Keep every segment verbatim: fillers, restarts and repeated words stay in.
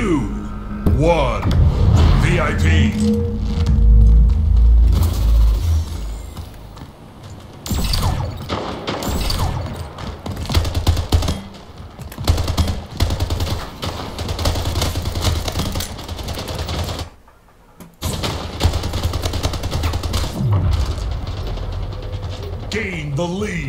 two, one, V I P. Gain the lead.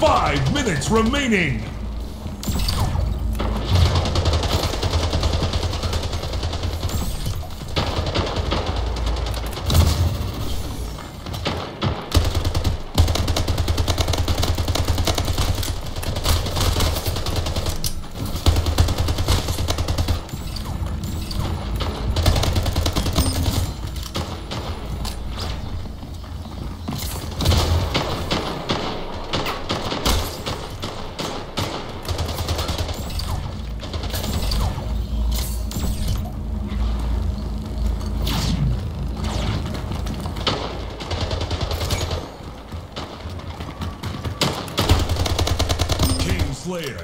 Five minutes remaining. Player.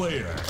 Player.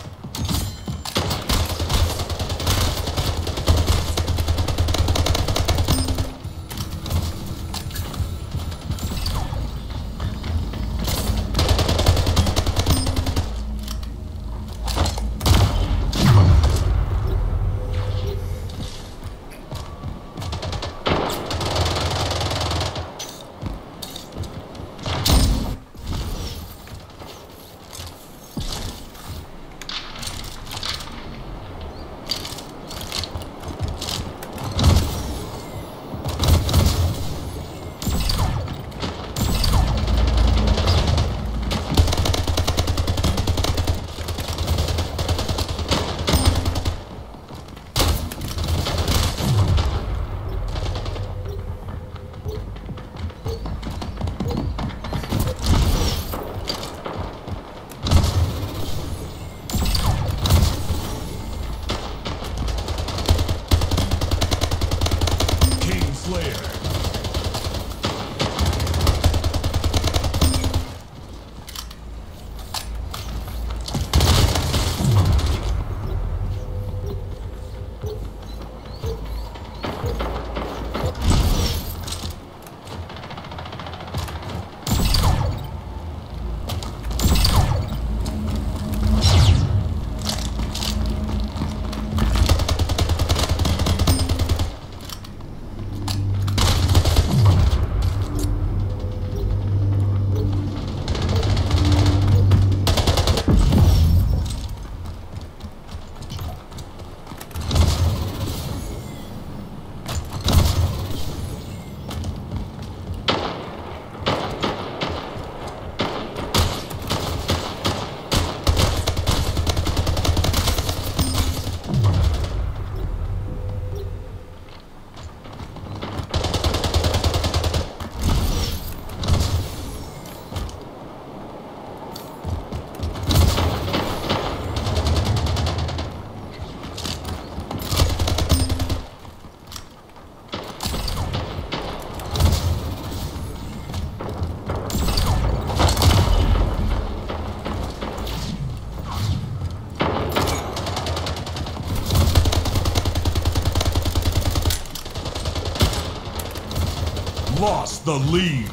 lost the lead.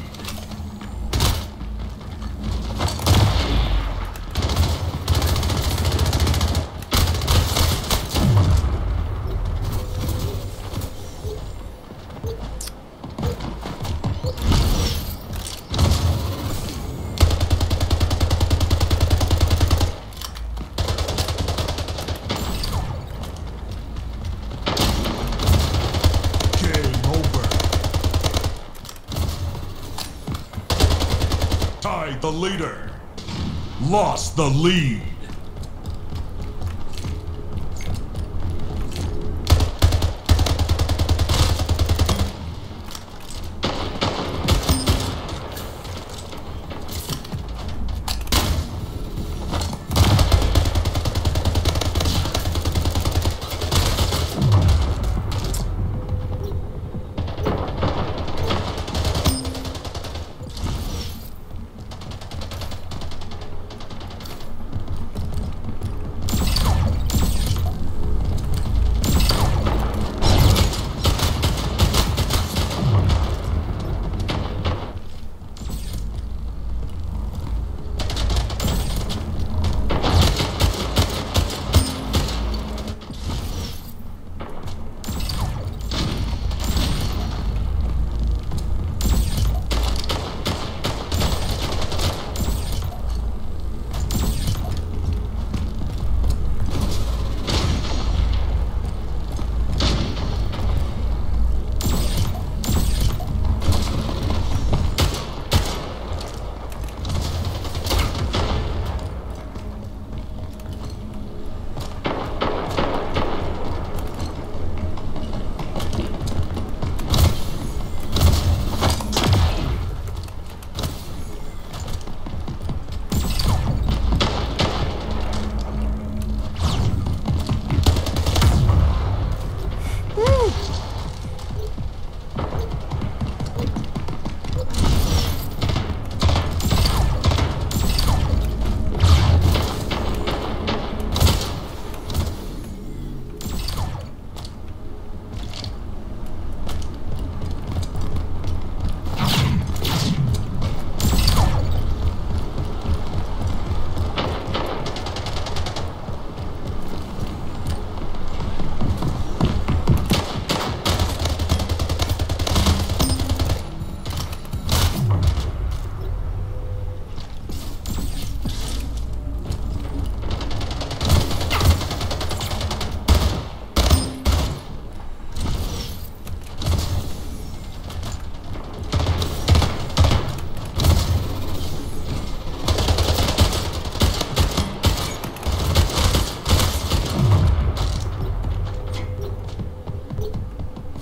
The leader lost the lead.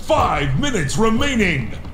Five minutes remaining!